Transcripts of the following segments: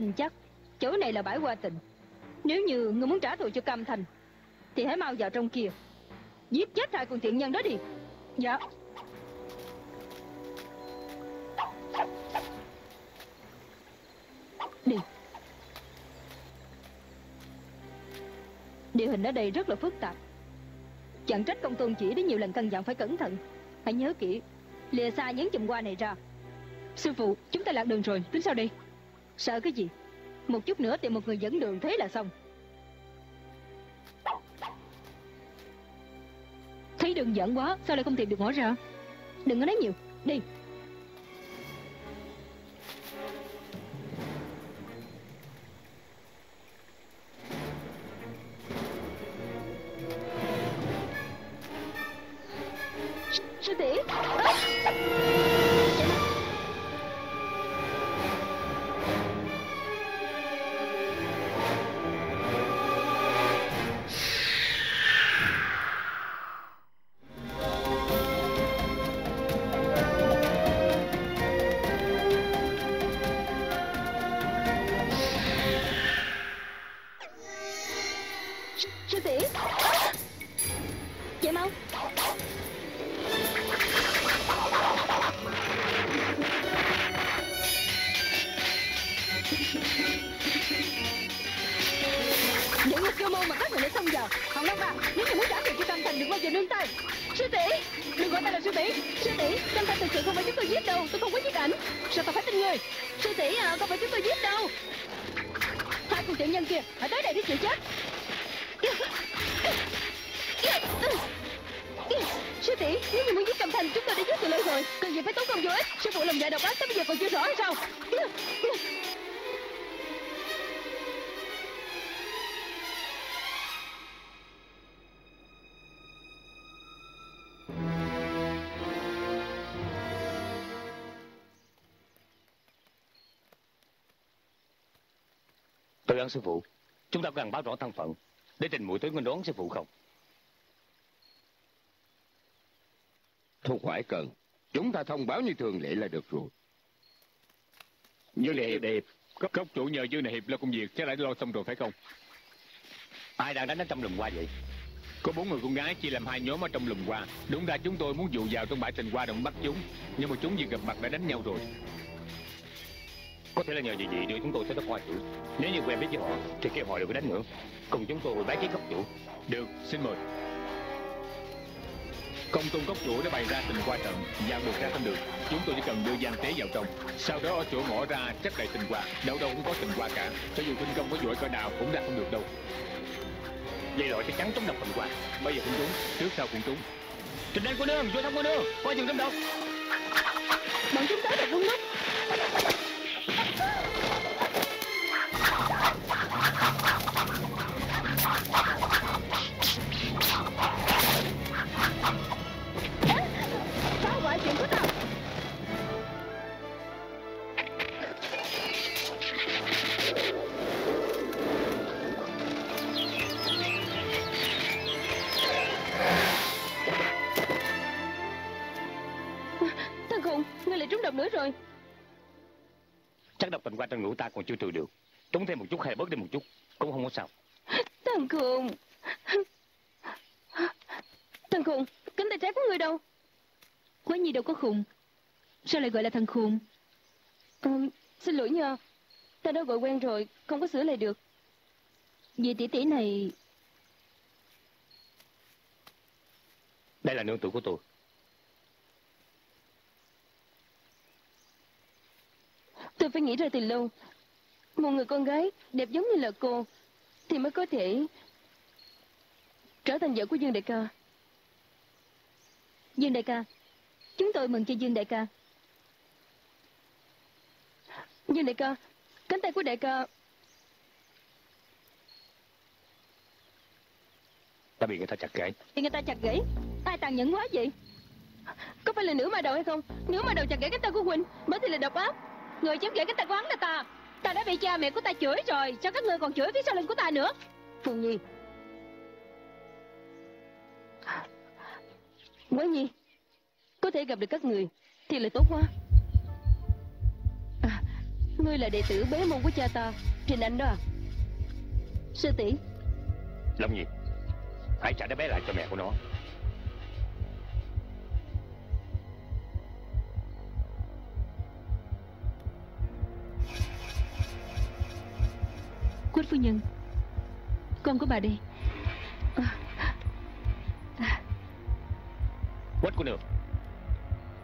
Tin chắc chỗ này là bãi qua tịnh. Nếu như ngươi muốn trả thù cho Cam Thành thì hãy mau vào trong kia, giết chết hai con thiện nhân đó đi. Dạ. Đi. Địa hình ở đây rất là phức tạp. Chẳng trách Công Tôn Chỉ đến nhiều lần căn dặn phải cẩn thận. Hãy nhớ kỹ, lìa xa nhấn chùm hoa này ra. Sư phụ, chúng ta lạc đường rồi, tính sao đây? Sợ cái gì? Một chút nữa tìm một người dẫn đường, thế là xong. Thấy đường dẫn quá, sao lại không tìm được ngõ ra? Đừng có nói nhiều, đi. Sư tỷ. Tôi ăn sư phụ, chúng ta cần báo rõ thân phận để Trình Mũi tới nghênh đón sư phụ không? Không phải cần, chúng ta thông báo như thường lệ là được rồi. Như là hiệp đẹp, cốc chủ nhờ Dương này hiệp lo công việc, chắc đã lo xong rồi phải không? Ai đang đánh ở trong lùm hoa vậy? Có 4 người con gái chia làm 2 nhóm ở trong lùm hoa. Đúng ra chúng tôi muốn dụ vào trong bãi tình hoa động bắt chúng, nhưng mà chúng vừa gặp mặt đã đánh nhau rồi. Có thể là nhờ gì vậy đưa chúng tôi tới đất hoa chủ. Nếu như quen biết với họ thì kêu họ đừng có đánh nữa. Cùng chúng tôi bái kiến cốc chủ. Được, xin mời. Công Tôn cốc chủ đã bày ra tình qua trận, dàn buộc ra không được. Chúng tôi chỉ cần đưa gian tế vào trong, sau đó ở chỗ ngõ ra chắc đầy tình qua. Đâu đâu cũng có tình qua cả, cho dù kinh công có giỏi cỡ nào cũng ra không được đâu. Vậy rồi chắc chắn trúng độc tình qua. Bây giờ cũng trúng, trước sau cũng trúng. Trình Anh cô nương, vô thăm cô nương, coi chừng trúng độc. Bọn chúng tới được đúng lúc. Rồi. Chắc độc tình qua trong ngũ ta còn chưa trừ được. Trúng thêm một chút hay bớt đi một chút cũng không có sao. Thằng khùng. Thằng khùng, cánh tay trái của người đâu? Quái nhi đâu có khùng. Sao lại gọi là thằng khùng? Xin lỗi nha, ta đã gọi quen rồi, không có sửa lại được. Vì tỷ tỷ này. Đây là nương tử của tôi. Tôi phải nghĩ ra từ lâu. Một người con gái đẹp giống như là cô thì mới có thể trở thành vợ của Dương đại ca. Dương đại ca, chúng tôi mừng cho Dương đại ca. Dương đại ca, cánh tay của đại ca đã bị người ta chặt gãy. Bị người ta chặt gãy? Ai tàn nhẫn quá vậy? Có phải là nữ ma đầu hay không? Nữ ma đầu chặt gãy cánh tay của huynh bởi thì là độc ác. Người dám gãy cái tay quán là ta. Ta đã bị cha mẹ của ta chửi rồi, sao các ngươi còn chửi phía sau lưng của ta nữa? Phương Nhi, Quế Nhi, có thể gặp được các người thì là tốt quá. Ngươi là đệ tử bế môn của cha ta Trình Anh đó à? Sư tỷ Long Nhi, hãy trả đứa bé lại cho mẹ của nó. Quách phu nhân, con của bà đây. Quách cô nương,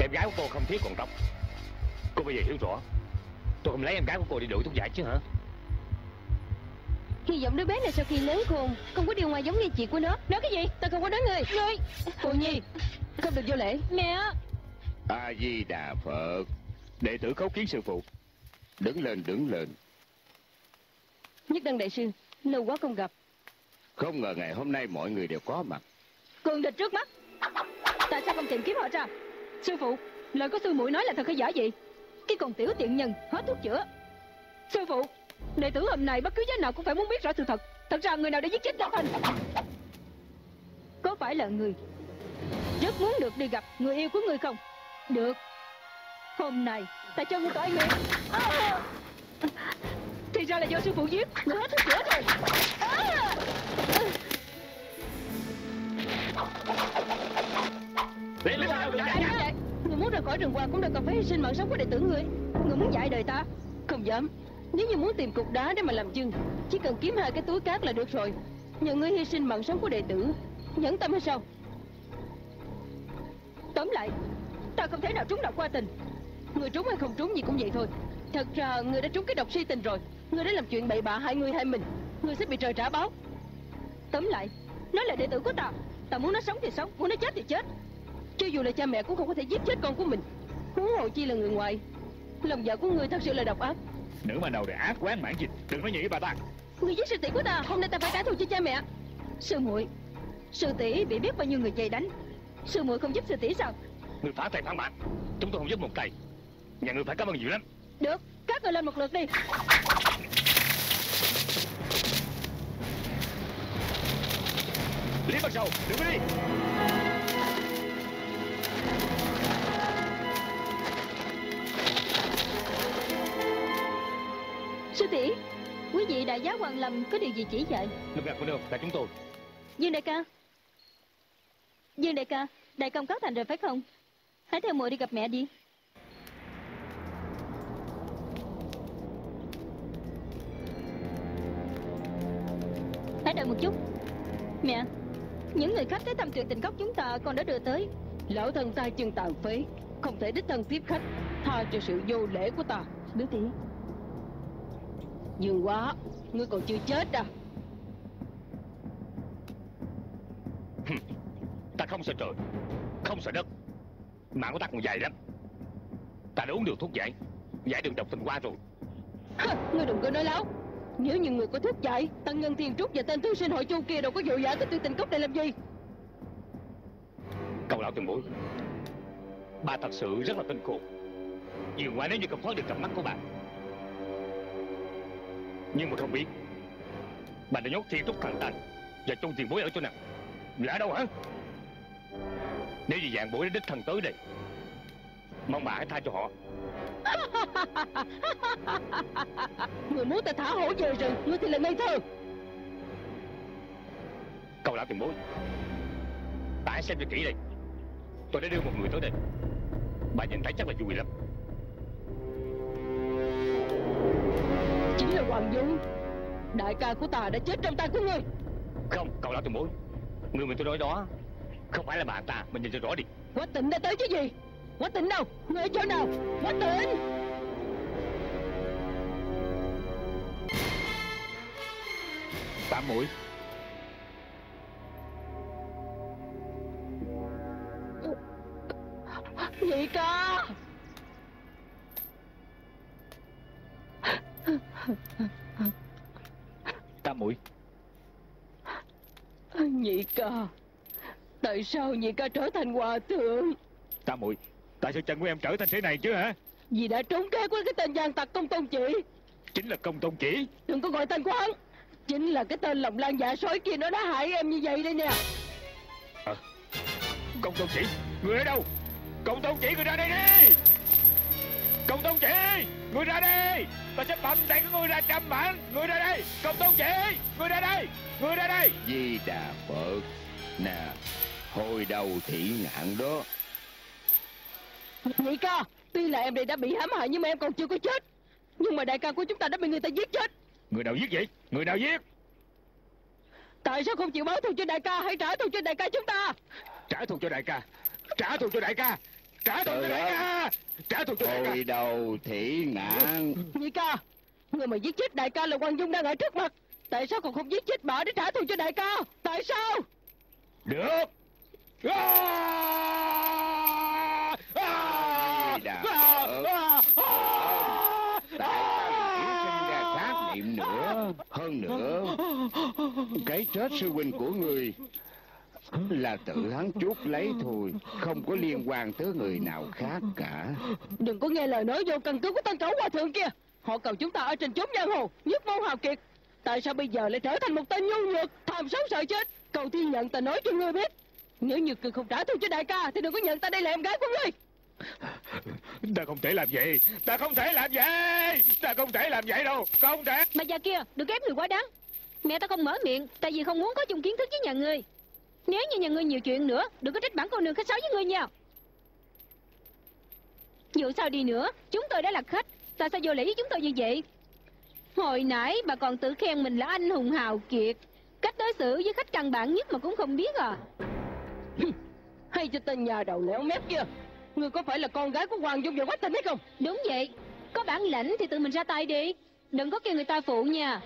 em gái của cô không thiếu còn tóc. Cô bây giờ hiểu rõ, tôi không lấy em gái của cô đi đuổi thuốc giải chứ hả? Hy vọng đứa bé này sau khi lớn khôn không có điều ngoài giống như chị của nó. Nói cái gì? Ta không có nói người. Ngươi cô Nhi không được vô lễ. Mẹ. A Di Đà Phật. Đệ tử khấu kiến sư phụ. Đứng lên, đứng lên. Nhất Đăng đại sư, lâu quá không gặp. Không ngờ ngày hôm nay mọi người đều có mặt. Cường địch trước mắt, tại sao không tìm kiếm họ ra? Sư phụ, lời của sư muội nói là thật hay giả vậy? Cái con tiểu tiện nhân hết thuốc chữa. Sư phụ, đệ tử hôm nay bất cứ giá nào cũng phải muốn biết rõ sự thật. Thật ra người nào đã giết chết Đăng Thanh? Có phải là người rất muốn được đi gặp người yêu của người không? Được, hôm nay ta cho ngươi coi miệng. Thì ra là do sư phụ giết. Người hết thuốc chữa rồi. Người muốn rời khỏi rừng hoa cũng đã cần phải hy sinh mạng sống của đệ tử người. Người muốn dạy đời ta? Không dám. Nếu như muốn tìm cục đá để mà làm chưng, chỉ cần kiếm hai cái túi cát là được rồi. Nhờ ngươi hy sinh mạng sống của đệ tử, nhẫn tâm hay sao? Tóm lại, ta không thể nào trúng độc qua tình. Người trúng hay không trúng gì cũng vậy thôi. Thật ra người đã trúng cái độc si tình rồi. Người đã làm chuyện bậy bạ hại người hại mình, người sẽ bị trời trả báo. Tóm lại, nó là đệ tử của ta. Ta muốn nó sống thì sống, muốn nó chết thì chết. Cho dù là cha mẹ cũng không có thể giết chết con của mình, huống hồ chi là người ngoài. Lòng vợ của ngươi thật sự là độc ác. Nữ mà đầu để ác quán mãn dịch, đừng nói nhị với bà ta. Người giết sư tỷ của ta, hôm nay ta phải trả thù cho cha mẹ. Sư muội, sư tỷ bị biết bao nhiêu người chạy đánh, sư muội không giúp sư tỷ sao? Người phá tay phản bác, chúng tôi không giúp một tay. Nhà người phải cảm ơn nhiều lắm. Được, các người lên một lượt đi. Lý Văn Sầu, đừng có đi. Sư tỷ, quý vị đại giáo Hoàng Lâm có điều gì chỉ dạy? Lực gạt của đâu là chúng tôi. Dương đại ca, Dương đại ca, đại công cáo thành rồi phải không? Hãy theo muội đi gặp mẹ đi. Hãy đợi một chút. Mẹ, những người khách tới thăm Tuyệt Tình Cốc chúng ta còn đã đưa tới. Lão thân ta chân tàn phế, không thể đích thân tiếp khách, tha cho sự vô lễ của ta. Biểu tỷ. Dương Quá, ngươi còn chưa chết à? Ta không sợ trời, không sợ đất. Mạng của ta còn dài lắm. Ta đã uống được thuốc giải, giải đường độc tình qua rồi. Ngươi đừng có nói láo. Nếu như người có thức dậy, Tăng Nhân Thiên Trúc và tên thư sinh hội Chu kia đâu có dụ dã tới Tuyệt Tình Cốc này làm gì? Cậu lão tiền bối, bà thật sự rất là tinh khôn. Dương Quá nếu như không thoát được tầm mắt của bà, nhưng mà không biết bà đã nhốt Thiên Trúc Thần Tàng và Chu tiền bối ở chỗ nào. Lạ đâu hả? Nếu như dạng bối đã đích thân tới đây, mong bà hãy tha cho họ. Người muốn ta thả hổ về rừng, ngươi thì là ngây thơ. Cậu lão tiền bối, ta hãy xem cho kỹ đây. Tôi đã đưa một người tới đây, bà nhìn thấy chắc là vui lắm. Chính là Hoàng Dung, đại ca của ta đã chết trong tay của ngươi. Không, cậu lão tiền bối, người mình tôi nói đó không phải là bà ta, mình nhìn cho rõ đi. Quách Tịnh đã tới chứ gì? Quách Tịnh đâu? Người ở chỗ nào? Quách Tịnh! Tám mũi. Nhị ca! Tám mũi. Nhị ca, tại sao nhị ca trở thành hòa thượng? Tám mũi, tại sao chân của em trở thành thế này chứ hả? Vì đã trốn kế với cái tên gian tặc Công Tôn Chỉ. Chính là Công Tôn Chỉ? Đừng có gọi tên của hắn. Chính là cái tên lòng lan dạ sói kia, nó đã hại em như vậy đây nè. Công Tôn Chỉ, người ở đâu? Công Tôn Chỉ, người ra đây đi. Công Tôn Chỉ, ngươi ra đây! Ta sẽ bầm tay của ngươi ra trăm mảnh! Ngươi ra đây! Công Tôn Chỉ, ngươi ra đây! Ngươi ra đây! Di Đà Phật! Nè, hồi đầu thị nạn đó. Nhị ca, tuy là em đây đã bị hãm hại nhưng mà em còn chưa có chết. Nhưng mà đại ca của chúng ta đã bị người ta giết chết. Người nào giết vậy? Người nào giết? Tại sao không chịu báo thù cho đại ca? Hãy trả thù cho đại ca chúng ta! Trả thù cho đại ca! Trả thù cho đại ca! Trả thù cho đại ca! Trả thù cho đại ca! Hồi đầu thị nạn. Nhị ca, người mà giết chết đại ca là Hoàng Dung đang ở trước mặt. Tại sao còn không giết chết bà để trả thù cho đại ca? Tại sao? Được. Nữa, hơn nữa cái chết sư huynh của người là tự hắn chuốc lấy thôi, không có liên quan tới người nào khác cả. Đừng có nghe lời nói vô căn cứ của Tân Cẩu Hòa Thượng kia. Họ cầu chúng ta ở trên chốn giang hồ nhất môn hào kiệt, tại sao bây giờ lại trở thành một tên nhu nhược tham sống sợ chết? Cầu Thiên Nhận, ta nói cho ngươi biết, nếu như ngươi không trả thù cho đại ca thì đừng có nhận ta đây là em gái của ngươi. Ta không thể làm vậy, ta không thể làm vậy, ta không thể làm vậy đâu, không thể. Mà già kia, đừng ép người quá đáng. Mẹ ta không mở miệng, tại vì không muốn có chung kiến thức với nhà ngươi. Nếu như nhà ngươi nhiều chuyện nữa, đừng có trách bản cô nương khách sáo với ngươi nha. Dù sao đi nữa, chúng tôi đã là khách, ta sao vô lễ với chúng tôi như vậy? Hồi nãy bà còn tự khen mình là anh hùng hào kiệt, cách đối xử với khách căn bản nhất mà cũng không biết à? Hay cho tên nhà đầu lẻo mép kia. Ngươi có phải là con gái của Hoàng Dung và Quách Tình hay không? Đúng vậy, có bản lãnh thì tự mình ra tay đi, đừng có kêu người ta phụ nha.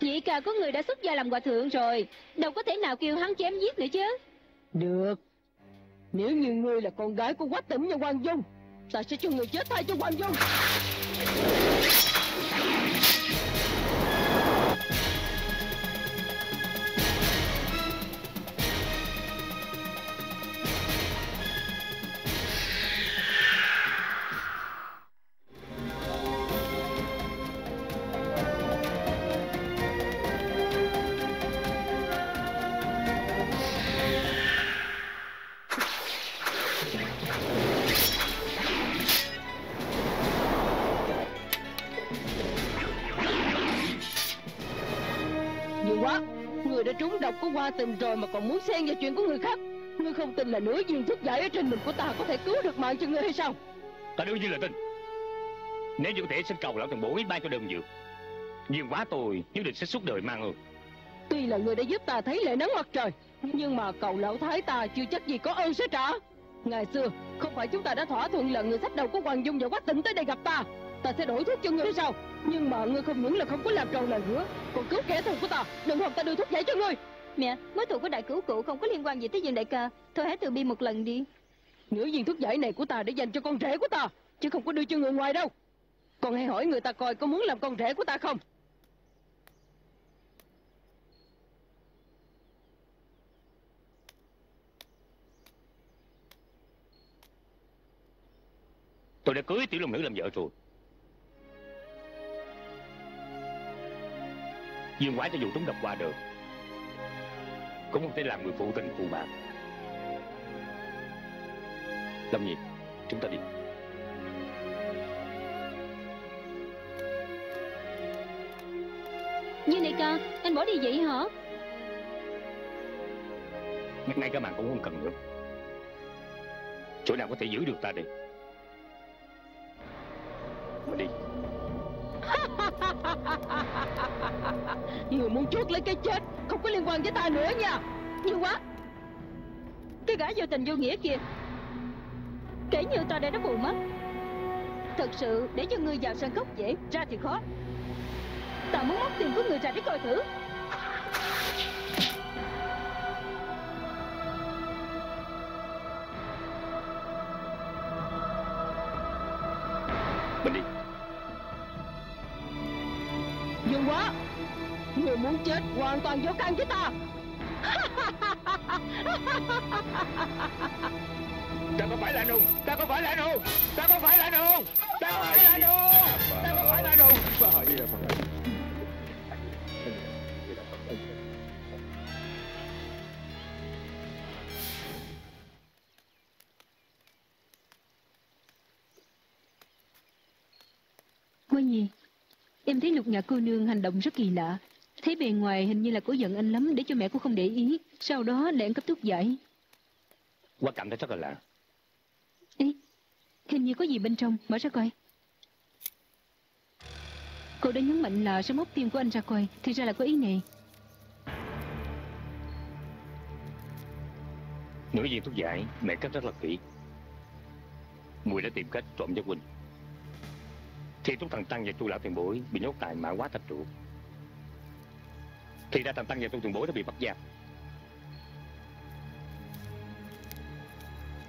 Chỉ cả có người đã xuất gia làm hòa thượng rồi, đâu có thể nào kêu hắn chém giết nữa chứ. Được, nếu như ngươi là con gái của Quách Tình và Hoàng Dung, ta sẽ cho người chết thay cho Hoàng Dung. Qua tìm rồi mà còn muốn xen vào chuyện của người khác. Ngươi không tin là nửa viên thuốc giải ở trên mình của ta có thể cứu được mạng cho ngươi hay sao? Ta đương nhiên là tin. Nếu như có thể xin cầu lão thần bổ ít ban cho đơn dược nhiều quá, tôi nhất định sẽ suốt đời mang ơn. Tuy là ngươi đã giúp ta thấy lệ nắng mặt trời, nhưng mà cầu lão thái ta chưa chắc gì có ơn sẽ trả. Ngày xưa không phải chúng ta đã thỏa thuận là người sách đầu của Hoàng Dung và Quách Tịnh tới đây gặp ta, ta sẽ đổi thuốc cho ngươi hay sao? Nhưng mà ngươi không những là không có làm tròn lời hứa, còn cứu kẻ thù của ta. Đừng hòng ta đưa thuốc giải cho ngươi. Mẹ, mối thù của đại cứu cụ không có liên quan gì tới Dương đại ca, thôi hãy từ bi một lần đi. Nửa viên thuốc giải này của ta để dành cho con rể của ta, chứ không có đưa cho người ngoài đâu. Còn hãy hỏi người ta coi có muốn làm con rể của ta không. Tôi đã cưới Tiểu Long Nữ làm vợ rồi. Dương Quá cho dù trúng độc qua được cũng không thể làm người phụ tình phụ bạc. Lâm Nhi, chúng ta đi. Dương đại ca, anh bỏ đi vậy hả? Ngay cả mạng cũng không cần nữa. Chỗ nào có thể giữ được ta đây? Mà đi. Người muốn chuốc lấy cái chết không có liên quan với ta nữa nha. Nhiều quá, cái gã vô tình vô nghĩa kìa, kể như ta đã buồn mất. Thật sự để cho ngươi vào sân khóc dễ, ra thì khó. Ta muốn móc tiền của người ra để coi thử. Mình đi. Dương Quá, người muốn chết hoàn toàn vô can với ta. Ta có phải là nùng, ta có phải là nùng, ta có phải là nùng, ta có phải là nùng, ta có phải là nùng. nhi, em thấy Lục Nhã cô nương hành động rất kỳ lạ. Thấy bề ngoài hình như là cố giận anh lắm để cho mẹ cô không để ý, sau đó lại ăn cắp thuốc giải. Qua cảm thấy rất là lạ. Ý, hình như có gì bên trong, mở ra coi. Cô đã nhấn mạnh là sẽ móc tim của anh ra coi, thì ra là có ý này. Nửa viên thuốc giải mẹ cất rất là kỹ. Mùi đã tìm cách trộm cho Quỳnh. Thì Túc Thần Tăng và Chu Lão Tiền Bối bị nhốt tại Mã Quá Thạch Trụ. Thì ra Thần Tăng và Chu Tiền Bối đã bị bắt giam.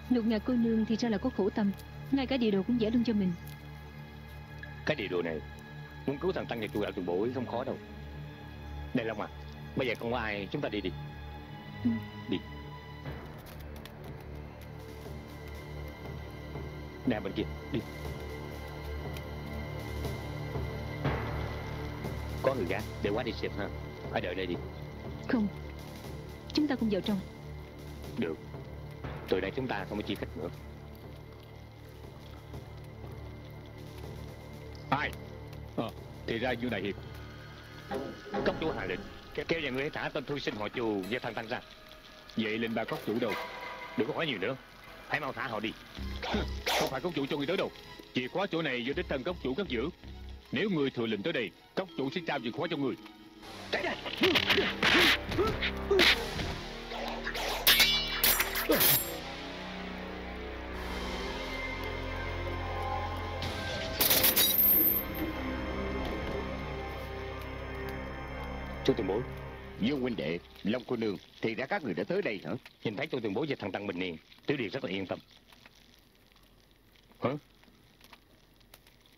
Lục Ngạc cô nương thì ra là có khổ tâm, ngay cả địa đồ cũng vẽ luôn cho mình. Cái địa đồ này muốn cứu Thần Tăng và Chu Lão Tiền Bối không khó đâu. Đây Long à, bây giờ không có ai, chúng ta đi đi. Ừ. Đi. Nè bên kia, đi. Có người gác, để Quá đi xem ha. Hãy đợi đây đi. Không, chúng ta cùng vào trong. Được. Từ đây chúng ta không có chia cách nữa. Ai? Thì ra Dương đại hiệp. Cốc chủ hạ lệnh kéo nhà người hãy thả tên thư sinh họ Chu và Thằng Tăng ra. Vậy lệnh bà cốc chủ đâu? Đừng có hỏi nhiều nữa, hãy mau thả họ đi. Không phải cốc chủ cho người tới đâu. Chìa khóa chỗ này do đích thân cốc chủ cất giữ. Nếu người thừa lệnh tới đây, cốc chủ sẽ trao chìa khóa cho người. Cái này. Chu Tiền Bối, Dương huynh đệ, Long cô nương, thì đã các người đã tới đây hả? Nhìn thấy Chu Tiền Bối và Thằng Tăng bình yên, tiểu điệp rất là yên tâm. Hả?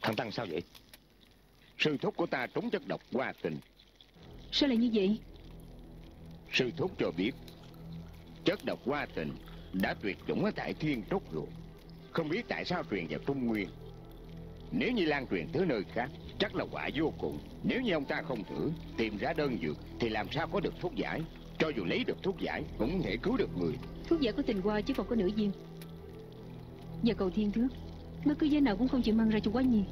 Thằng Tăng sao vậy? Sư thúc của ta trúng chất độc qua tình. Sao lại như vậy? Sư thúc cho biết chất độc qua tình đã tuyệt chủng ở tại Thiên Trúc rồi. Không biết tại sao truyền vào Trung Nguyên. Nếu như lan truyền tới nơi khác chắc là quả vô cùng. Nếu như ông ta không thử tìm ra đơn dược thì làm sao có được thuốc giải. Cho dù lấy được thuốc giải cũng không thể cứu được người. Thuốc giải có tình qua chứ còn có nửa viên. Giờ cầu thiên thước, bất cứ giới nào cũng không chịu mang ra cho Quá Nhi.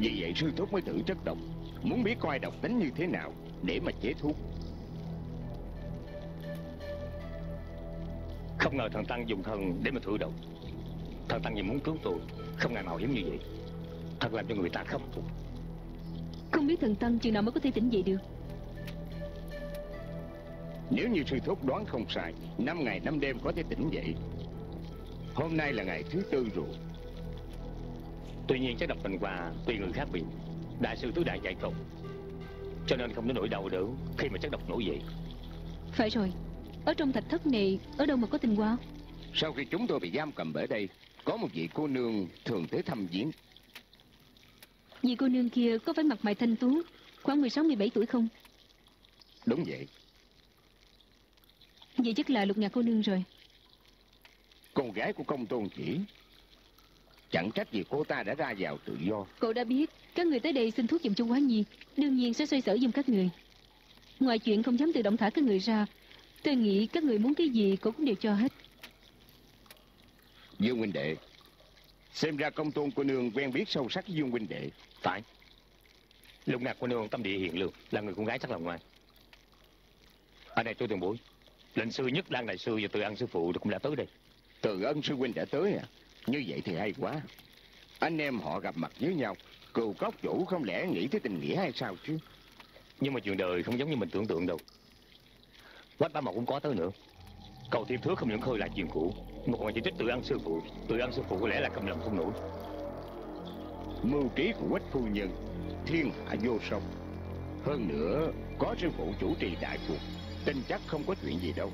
Vì vậy sư thúc mới thử chất độc, muốn biết coi độc tính như thế nào để mà chế thuốc. Không ngờ Thần Tăng dùng thần để mà thử độc. Thần Tăng vì muốn cứu tôi, không ngại mạo hiểm như vậy. Thật làm cho người ta khâm phục. Không biết Thần Tăng chừng nào mới có thể tỉnh dậy được. Nếu như sư thúc đoán không sai, 5 ngày 5 đêm có thể tỉnh dậy. Hôm nay là ngày thứ 4 rồi. Tuy nhiên chất độc bình hòa tùy người khác biệt. Đại sư tứ đại dạy cộng, cho nên không đến nỗi đau đớn khi mà chất độc nổi dậy. Phải rồi, ở trong thạch thất này ở đâu mà có tình hoa. Sau khi chúng tôi bị giam cầm ở đây, có một vị cô nương thường tới thăm viếng. Vị cô nương kia có phải mặt mày thanh tú, khoảng 16-17 tuổi không? Đúng vậy. Vậy chắc là Lục Nhã cô nương rồi, con gái của Công Tôn Chỉ. Chẳng trách gì cô ta đã ra vào tự do. Cậu đã biết các người tới đây xin thuốc giùm cho Quá Nhi, đương nhiên sẽ xoay sở giùm các người. Ngoài chuyện không dám tự động thả các người ra, tôi nghĩ các người muốn cái gì cậu cũng đều cho hết. Dương huynh đệ, xem ra Công Tôn cô nương quen biết sâu sắc với Dương huynh đệ. Phải, Lục Ngạc cô nương tâm địa hiền lương, là người con gái rất là ngoan. Ở đây tôi tuyên bố lệnh sư Nhất Đăng đại sư và Từ Ân sư phụ cũng đã tới đây. Từ Ân sư huynh đã tới à? Như vậy thì hay quá. Anh em họ gặp mặt với nhau, cừu cốc chủ không lẽ nghĩ tới tình nghĩa hay sao chứ. Nhưng mà chuyện đời không giống như mình tưởng tượng đâu. Quách Ba Mộc cũng có tới nữa. Cầu Thiên Thước không những khơi lại chuyện cũ, mà còn chỉ trích Từ Ân sư phụ. Từ Ân sư phụ có lẽ là cầm lòng không nổi. Mưu trí của Quách phu nhân thiên hạ vô song. Hơn nữa có sư phụ chủ trì đại cuộc, tin chắc không có chuyện gì đâu.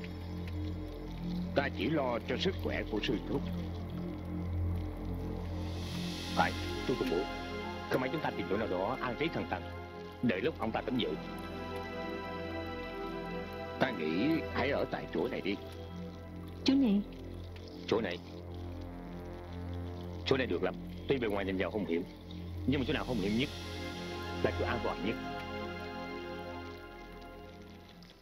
Ta chỉ lo cho sức khỏe của sư thúc. Phải, tôi cũng muốn. Không phải chúng ta tìm chỗ nào đó an trí Thần Tăng, đợi lúc ông ta tỉnh dậy. Ta nghĩ hãy ở tại chỗ này đi. Chỗ này? Chỗ này. Chỗ này được lắm. Tuy bề ngoài nhìn vào không hiểm, nhưng mà chỗ nào không hiểm nhất là chỗ an toàn nhất.